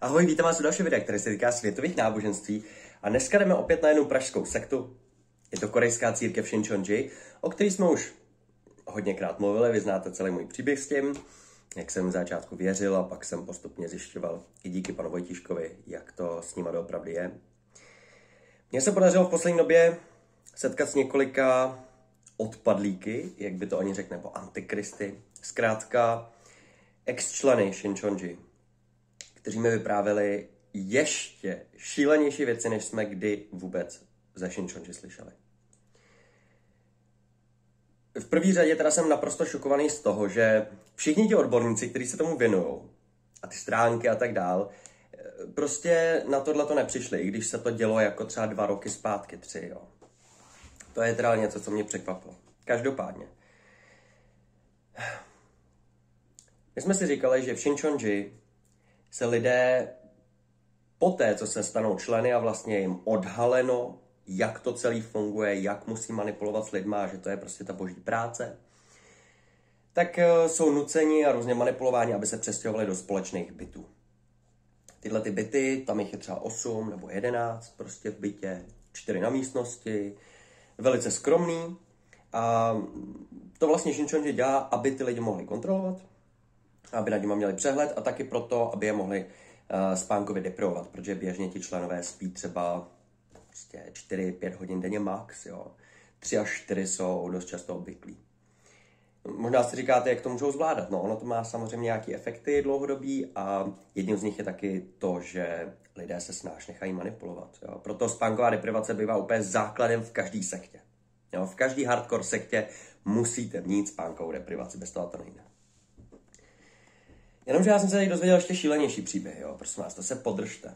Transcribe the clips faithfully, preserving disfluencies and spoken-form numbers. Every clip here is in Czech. Ahoj, vítám vás u dalšího videa, které se týká světových náboženství. A dneska jdeme opět na jednu pražskou sektu. Je to korejská církev Shincheonji, o které jsme už hodněkrát mluvili. Vy znáte celý můj příběh s tím, jak jsem v začátku věřil a pak jsem postupně zjišťoval i díky panu Vojtíškovi, jak to s nima doopravdy je. Mně se podařilo v poslední době setkat s několika odpadlíky, jak by to oni řekne, nebo antikristy, zkrátka ex-členy Shincheonji, kteří mi vyprávěli ještě šílenější věci, než jsme kdy vůbec ze Shincheonji slyšeli. V první řadě teda jsem naprosto šokovaný z toho, že všichni ti odborníci, kteří se tomu věnují, a ty stránky a tak dál, prostě na tohle to nepřišli, i když se to dělo jako třeba dva roky zpátky, tři, jo. To je teda něco, co mě překvapilo. Každopádně. My jsme si říkali, že v Shincheonji se lidé poté, co se stanou členy a vlastně jim odhaleno, jak to celý funguje, jak musí manipulovat s lidma, že to je prostě ta boží práce, tak jsou nuceni a různě manipulováni, aby se přestěhovali do společných bytů. Tyhle ty byty, tam jich je třeba osm nebo jedenáct, prostě v bytě, čtyři na místnosti, velice skromný. A to vlastně Shincheonji dělá, aby ty lidi mohli kontrolovat, aby nad nimi měli přehled a taky proto, aby je mohli uh, spánkově deprivovat, protože běžně ti členové spí třeba prostě čtyři pět hodin denně max, jo. tři až čtyři jsou dost často obvyklí. Možná si říkáte, jak to můžou zvládat. No, ono to má samozřejmě nějaké efekty dlouhodobí a jedním z nich je taky to, že lidé se snáš nechají manipulovat. Jo. Proto spánková deprivace bývá úplně základem v každý sektě. Jo. V každý hardcore sektě musíte mít spánkovou deprivaci, bez toho to nejde. Jenomže já jsem se tady dozvěděl ještě šílenější příběh, jo. Prosím vás, to se podržte.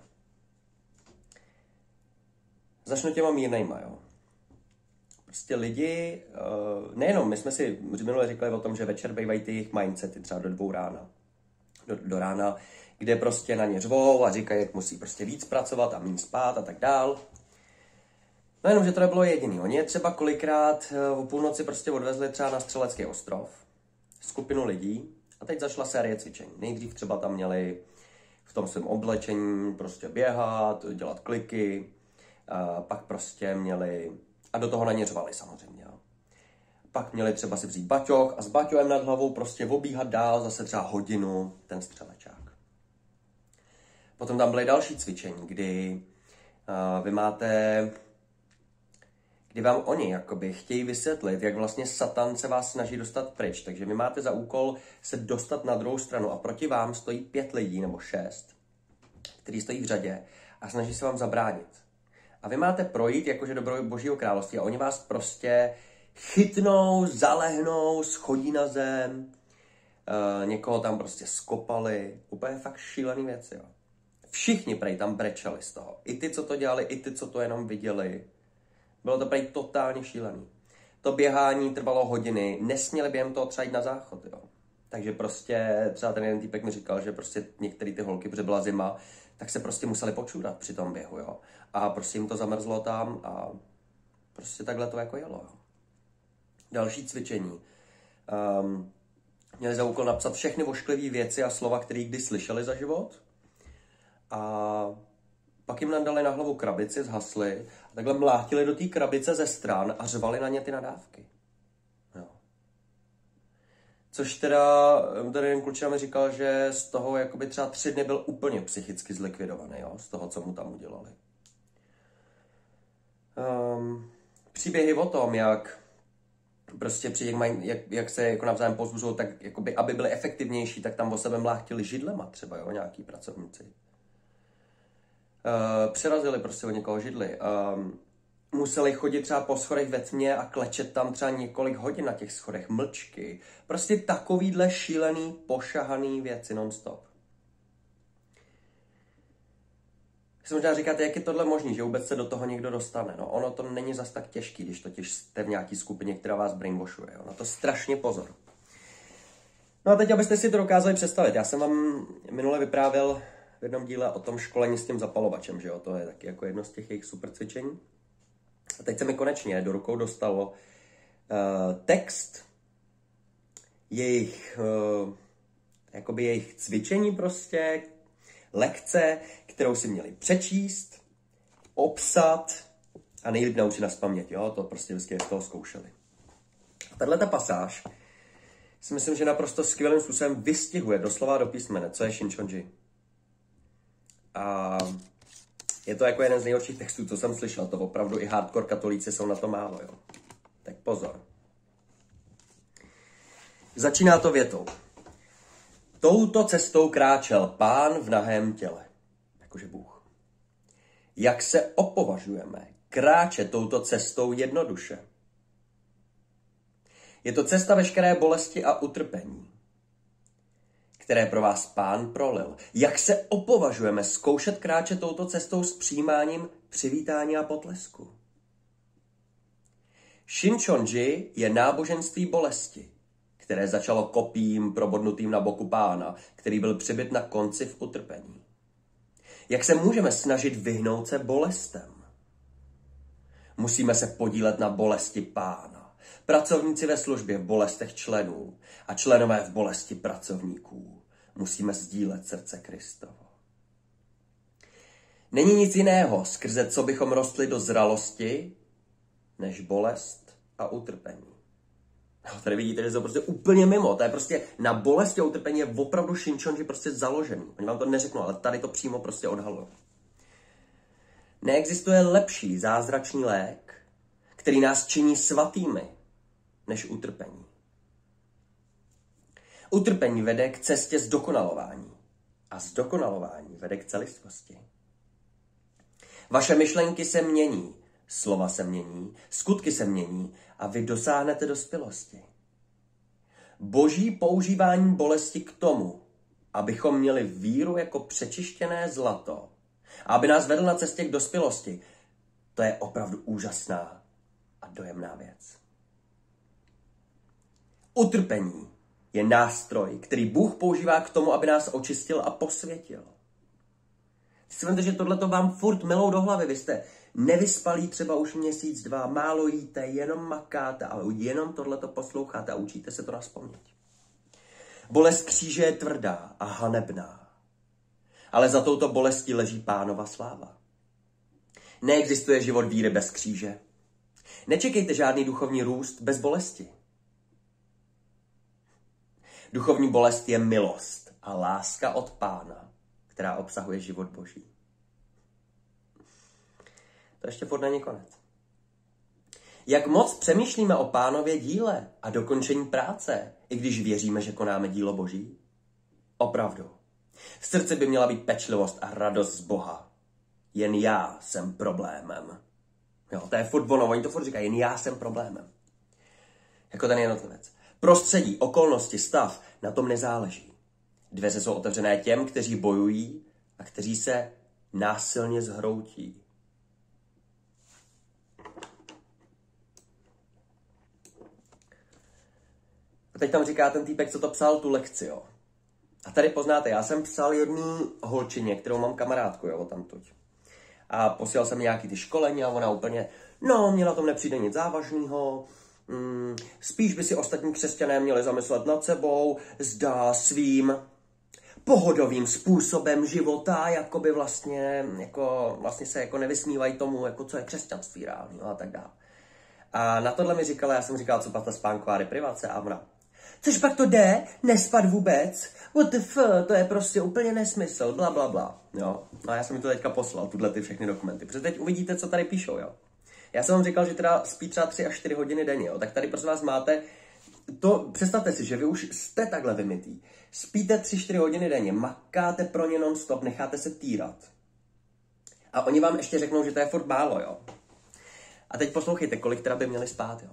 Začnu těma mírnejma, jo. Prostě lidi, nejenom, my jsme si minule říkali o tom, že večer bývají ty jejich mindsety třeba do dvou rána. Do, do rána, kde prostě na ně řvou a říkají, jak musí prostě víc pracovat a méně spát a tak dál. No jenom, že to nebylo jediný. Oni je třeba kolikrát o půlnoci prostě odvezli třeba na Střelecký ostrov. Skupinu lidí. A teď zašla série cvičení. Nejdřív třeba tam měli v tom svém oblečení prostě běhat, dělat kliky. A pak prostě měli... A do toho na ně řvali samozřejmě. Pak měli třeba si vzít baťoch a s baťohem nad hlavou prostě obíhat dál zase třeba hodinu ten střelečák. Potom tam byly další cvičení, kdy uh, vy máte... Kdy vám oni jakoby chtějí vysvětlit, jak vlastně satan se vás snaží dostat pryč. Takže vy máte za úkol se dostat na druhou stranu a proti vám stojí pět lidí nebo šest, kteří stojí v řadě a snaží se vám zabránit. A vy máte projít jakože do božího království a oni vás prostě chytnou, zalehnou, schodí na zem, e, někoho tam prostě skopali, úplně fakt šílený věci. Jo. Všichni prej tam brečeli z toho. I ty, co to dělali, i ty, co to jenom viděli. Bylo to prej totálně šílený. To běhání trvalo hodiny, nesměli během toho třeba jít na záchod. Jo. Takže prostě třeba ten jeden týpek mi říkal, že prostě některé ty holky, protože byla zima, tak se prostě museli počůrat při tom běhu, jo. A prostě jim to zamrzlo tam a prostě takhle to jako jelo, jo. Další cvičení. Um, měli za úkol napsat všechny ošklivé věci a slova, které kdy slyšeli za život. A pak jim nadali na hlavu krabici, zhasli a takhle mlátili do té krabice ze stran a řvali na ně ty nadávky. Což teda, tady jeden klučina mi říkal, že z toho jakoby třeba tři dny byl úplně psychicky zlikvidovaný, jo? Z toho, co mu tam udělali. Um, příběhy o tom, jak prostě při jak, jak se jako navzájem pozbuzují, tak jakoby, aby byly efektivnější, tak tam o sebe mláchtili židlema třeba, jo? Nějaký pracovníci. Uh, přerazili prostě o někoho židly. Um, Museli chodit třeba po schodech ve tmě a klečet tam třeba několik hodin na těch schodech mlčky. Prostě takovýhle šílený, pošahaný věci non-stop. Si možná říkáte, jak je tohle možný, že vůbec se do toho někdo dostane. No, ono to není zas tak těžký, když totiž jste v nějaký skupině, která vás brainwashuje. Jo? Na to strašně pozor. No a teď, abyste si to dokázali představit. Já jsem vám minule vyprávěl v jednom díle o tom školení s tím zapalovačem, že jo? To je taky jako jedno z těch jejich super cvičení. A teď se mi konečně do rukou dostalo uh, text jejich, uh, jakoby jejich cvičení prostě lekce, kterou si měli přečíst, obsat a nejlíp naučit naspamět, jo, to prostě vždycky z toho zkoušeli. Tahle ta pasáž si myslím, že naprosto skvělým způsobem vystihuje doslova do písmene, co je Shincheonji. A je to jako jeden z nejhorších textů, co jsem slyšel, to opravdu i hardcore katolíci jsou na to málo, jo. Tak pozor. Začíná to větou. Touto cestou kráčel Pán v nahém těle, jakože Bůh. Jak se opovažujeme kráče touto cestou jednoduše? Je to cesta veškeré bolesti a utrpení, které pro vás Pán prolil. Jak se opovažujeme zkoušet kráče touto cestou s přijímáním přivítání a potlesku? Shincheonji je náboženství bolesti, které začalo kopím probodnutým na boku Pána, který byl přibyt na konci v utrpení. Jak se můžeme snažit vyhnout se bolestem? Musíme se podílet na bolesti Pána. Pracovníci ve službě v bolestech členů a členové v bolesti pracovníků. Musíme sdílet srdce Kristovo. Není nic jiného, skrze co bychom rostli do zralosti, než bolest a utrpení. No, tady vidíte, že to prostě úplně mimo. To je prostě na bolesti a utrpení je opravdu Shincheonji prostě založený. Oni vám to neřeknou, ale tady to přímo prostě odhaluje. Neexistuje lepší zázračný lék, který nás činí svatými, než utrpení. Utrpení vede k cestě zdokonalování. A zdokonalování vede k celistvosti. Vaše myšlenky se mění. Slova se mění, skutky se mění a vy dosáhnete dospělosti. Boží používání bolesti k tomu, abychom měli víru jako přečištěné zlato a aby nás vedl na cestě k dospělosti, to je opravdu úžasná a dojemná věc. Utrpení je nástroj, který Bůh používá k tomu, aby nás očistil a posvětil. Si vemte, že tohleto vám furt melou do hlavy, vy jste nevyspalí třeba už měsíc, dva, málo jíte, jenom makáte, ale jenom tohleto posloucháte a učíte se to nazpaměť. Bolest kříže je tvrdá a hanebná, ale za touto bolestí leží Pánova sláva. Neexistuje život víry bez kříže. Nečekejte žádný duchovní růst bez bolesti. Duchovní bolest je milost a láska od Pána, která obsahuje život Boží. To ještě furt není konec. Jak moc přemýšlíme o Pánově díle a dokončení práce, i když věříme, že konáme dílo Boží? Opravdu. V srdci by měla být pečlivost a radost z Boha. Jen já jsem problémem. Jo, to je furt ono, oni to furt říkají, jen já jsem problémem. Jako ten jednotlivec. Prostředí, okolnosti, stav, na tom nezáleží. Dveře jsou otevřené těm, kteří bojují a kteří se násilně zhroutí. A teď tam říká ten týpek, co to psal, tu lekci, jo. A tady poznáte, já jsem psal jednu holčině, kterou mám kamarádku, jo, tamtuť. A posílal jsem nějaký ty školení a ona úplně, no, mě na tom nepřijde nic závažného. Mm, spíš by si ostatní křesťané měli zamyslet nad sebou, zdá svým pohodovým způsobem života, jako by vlastně, jako, vlastně se jako nevysmívají tomu, jako co je křesťanství reálně a tak dále. A na tohle mi říkala, já jsem říkal, co pak ta spánková deprivace a ona. Což pak to jde? Nespat vůbec? What the f, to je prostě úplně nesmysl, bla, bla, bla. Jo? No a já jsem mi to teďka poslal, tuhle ty všechny dokumenty, protože teď uvidíte, co tady píšou, jo. Já jsem vám říkal, že teda spí třeba tři až čtyři hodiny denně, jo? Tak tady prosím vás máte to, představte si, že vy už jste takhle vymytý. Spíte tři čtyři hodiny denně, makáte pro ně non-stop, necháte se týrat. A oni vám ještě řeknou, že to je furt málo, jo. A teď poslouchejte, kolik teda by měli spát, jo.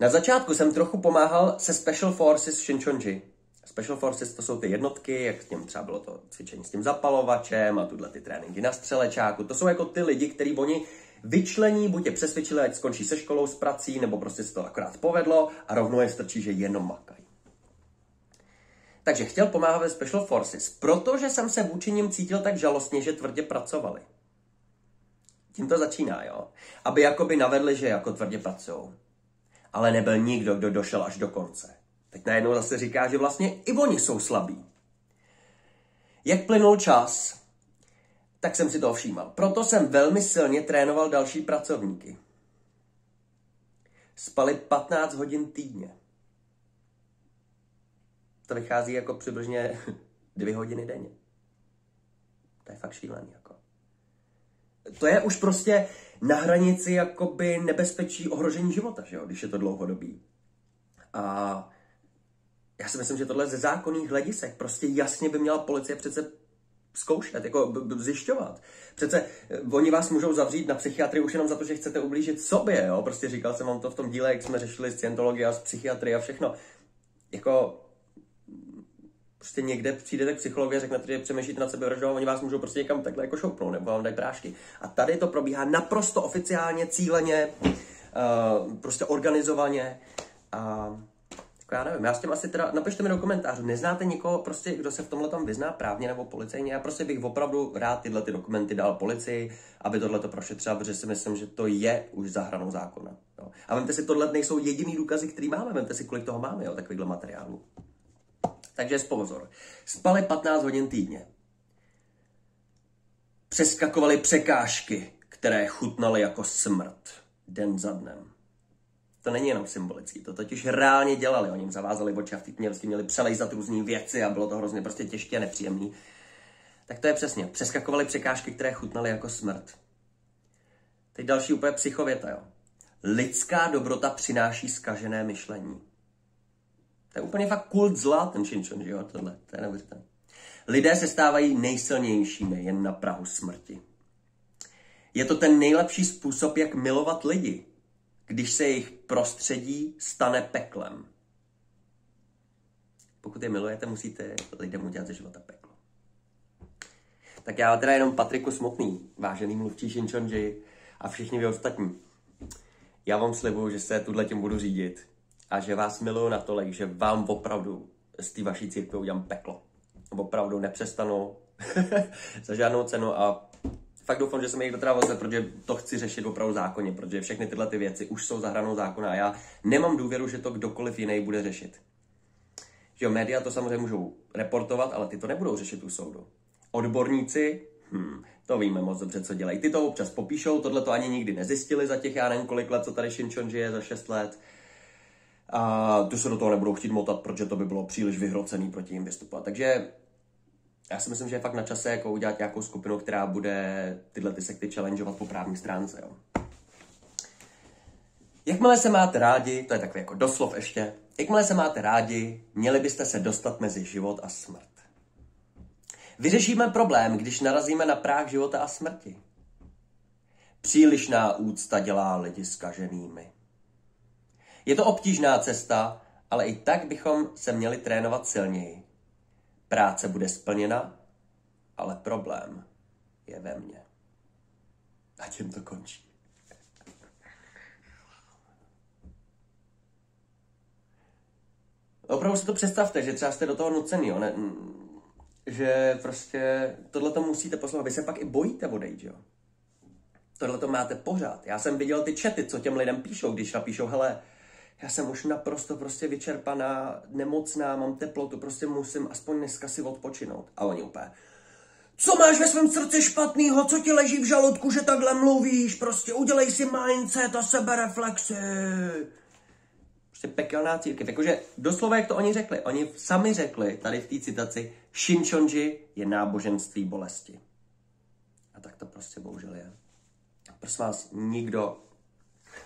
Na začátku jsem trochu pomáhal se Special Forces Shincheonji. Special Forces to jsou ty jednotky, jak s tím třeba bylo to cvičení s tím zapalovačem a tuhle ty tréninky na střelečáku. To jsou jako ty lidi, který oni vyčlení, buď je přesvědčili, ať skončí se školou, s prací, nebo prostě se to akorát povedlo a rovnou je strčí, že jenom makají. Takže chtěl pomáhat ve Special Forces, protože jsem se vůči nim cítil tak žalostně, že tvrdě pracovali. Tím to začíná, jo? Aby jakoby navedli, že jako tvrdě pracujou. Ale nebyl nikdo, kdo došel až do konce. Teď najednou zase říká, že vlastně i oni jsou slabí. Jak plynul čas, tak jsem si toho všímal. Proto jsem velmi silně trénoval další pracovníky. Spali patnáct hodin týdně. To vychází jako přibližně dvě hodiny denně. To je fakt šílený. Jako. To je už prostě na hranici jakoby nebezpečí ohrožení života, že jo? Když je to dlouhodobý. A já si myslím, že tohle ze zákonných hledisek prostě jasně by měla policie přece zkoušet, jako zjišťovat. Přece oni vás můžou zavřít na psychiatrii už jenom za to, že chcete ublížit sobě, jo? Prostě říkal jsem vám to v tom díle, jak jsme řešili scientologii a psychiatrii a všechno. Jako prostě někde přijdete k psychologu a řeknete, že přemýšlíte nad sebevraždou a oni vás můžou prostě někam takhle jako šoupnout nebo vám dají prášky. A tady to probíhá naprosto oficiálně, cíleně, uh, prostě organizovaně. A já nevím, já s tím asi teda, napište mi do komentářů, neznáte někoho, prostě, kdo se v tomhle tam vyzná právně nebo policejně, já prostě bych opravdu rád tyhle ty dokumenty dal policii, aby tohle to prošetřila, protože si myslím, že to je už za hranou zákona. Jo. A vemte si, tohle nejsou jediný důkazy, který máme, vemte si, kolik toho máme, jo, takovýhle materiálů. Takže pozor, spali patnáct hodin týdně. Přeskakovali překážky, které chutnaly jako smrt, den za dnem. To není jenom symbolický, to totiž reálně dělali. Oni jim zavázali oči a v týdně prostě měli přelejzat různý věci a bylo to hrozně prostě těžké a nepříjemné. Tak to je přesně. Přeskakovali překážky, které chutnaly jako smrt. Teď další úplně psychověta, jo. Lidská dobrota přináší zkažené myšlení. To je úplně fakt kult zla, ten Shincheonji, jo, tohle, to je neuvěřitelné. Lidé se stávají nejsilnějšími jen na prahu smrti. Je to ten nejlepší způsob, jak milovat lidi, když se jejich prostředí stane peklem. Pokud je milujete, musíte lidem udělat ze života peklo. Tak já teda jenom Patriku Smutný, vážený mluvčí Shincheonji a všichni vy ostatní. Já vám slibuju, že se tuhle tím budu řídit a že vás miluju natolik, že vám opravdu z té vaší církve udělám peklo. Opravdu nepřestanu za žádnou cenu a fakt doufám, že jsem jich dotrval, protože to chci řešit opravdu zákonně, protože všechny tyhle ty věci už jsou za hranou zákona a já nemám důvěru, že to kdokoliv jiný bude řešit. Že jo, média to samozřejmě můžou reportovat, ale ty to nebudou řešit u soudu. Odborníci, hm, to víme moc dobře, co dělají. Ty to občas popíšou, tohle to ani nikdy nezjistili za těch, já nevím, kolik let, co tady Shincheonji je, za šest let. A tu se do toho nebudou chtít motat, protože to by bylo příliš vyhrocený proti jim vystupovat. Takže já si myslím, že je fakt na čase jako udělat nějakou skupinu, která bude tyhle ty sekty challengeovat po právní stránce. Jo. Jakmile se máte rádi, to je takový jako doslov ještě, jakmile se máte rádi, měli byste se dostat mezi život a smrt. Vyřešíme problém, když narazíme na práh života a smrti. Přílišná úcta dělá lidi zkaženými. Je to obtížná cesta, ale i tak bychom se měli trénovat silněji. Práce bude splněna, ale problém je ve mně. A tím to končí. Opravdu si to představte, že třeba jste do toho nucený, jo? Ne, že prostě tohleto musíte poslouchat. Vy se pak i bojíte odejít, jo? Tohleto máte pořád. Já jsem viděl ty chaty, co těm lidem píšou, když napíšou, hele, já jsem už naprosto prostě vyčerpaná, nemocná, mám teplotu, prostě musím aspoň dneska si odpočinout. A oni úplně, co máš ve svém srdci špatného, co ti leží v žaludku, že takhle mluvíš, prostě udělej si mindset a sebereflexy. Prostě pekelná církev, jakože doslova, jak to oni řekli, oni sami řekli tady v té citaci, Shincheonji je náboženství bolesti. A tak to prostě bohužel je. Prosím vás, nikdo,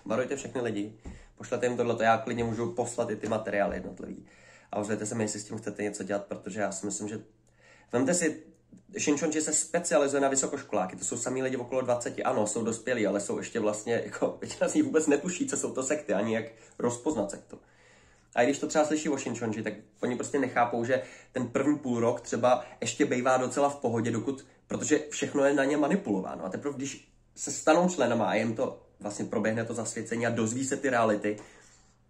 varujte všechny lidi, pošlete jim tohleto, já klidně můžu poslat i ty materiály jednotlivý. A ozvěte se mi, jestli s tím chcete něco dělat, protože já si myslím, že... Vemte si, Shincheonji se specializuje na vysokoškoláky, to jsou samý lidi okolo dvaceti, ano, jsou dospělí, ale jsou ještě vlastně, jako, většina z nich vůbec netuší, co jsou to sekty, ani jak rozpoznat sektu. A i když to třeba slyší o Shincheonji, tak oni prostě nechápou, že ten první půl rok třeba ještě bývá docela v pohodě, dokud, protože všechno je na ně manipulováno. A teprve když se stanou členama a jim to vlastně proběhne to zasvěcení a dozví se ty reality,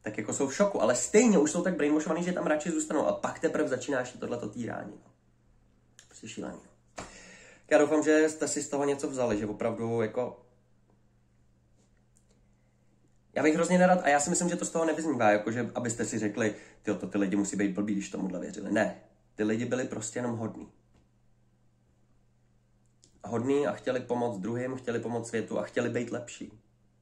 tak jako jsou v šoku. Ale stejně už jsou tak brainwashovaný, že tam radši zůstanou. A pak teprve začínáš tohleto týrání. Prostě šílení. Já doufám, že jste si z toho něco vzali, že opravdu jako... Já bych hrozně nerad, a já si myslím, že to z toho nevyznívá, jakože abyste si řekli, tyjo, to ty lidi musí být blbí, když tomuhle věřili. Ne, ty lidi byli prostě jenom hodní. hodný a chtěli pomoct druhým, chtěli pomoct světu a chtěli být lepší.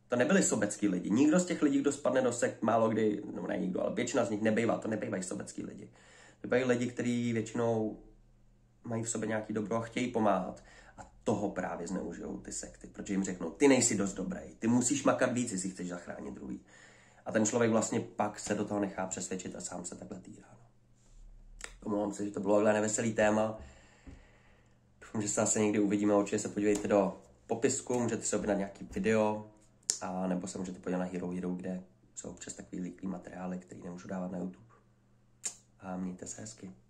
To nebyli sobecký lidi. Nikdo z těch lidí, kdo spadne do sekt, málo kdy, no ne nikdo, ale většina z nich nebývá, to nebývají sobecký lidi. To bývají lidi, kteří většinou mají v sobě nějaký dobro a chtějí pomáhat. A toho právě zneužijou ty sekty, protože jim řeknou, ty nejsi dost dobrý, ty musíš makat víc, jestli chceš zachránit druhý. A ten člověk vlastně pak se do toho nechá přesvědčit a sám se takhle týrá. Omlouvám se, že to bylo takhle neveselý téma. Doufám, že se zase někdy uvidíme, určitě se podívejte do popisku, můžete si objednat nějaký video, a nebo se můžete podívat na Hero Hero, kde jsou přes takový líklý materiály, který nemůžu dávat na YouTube. A mějte se hezky.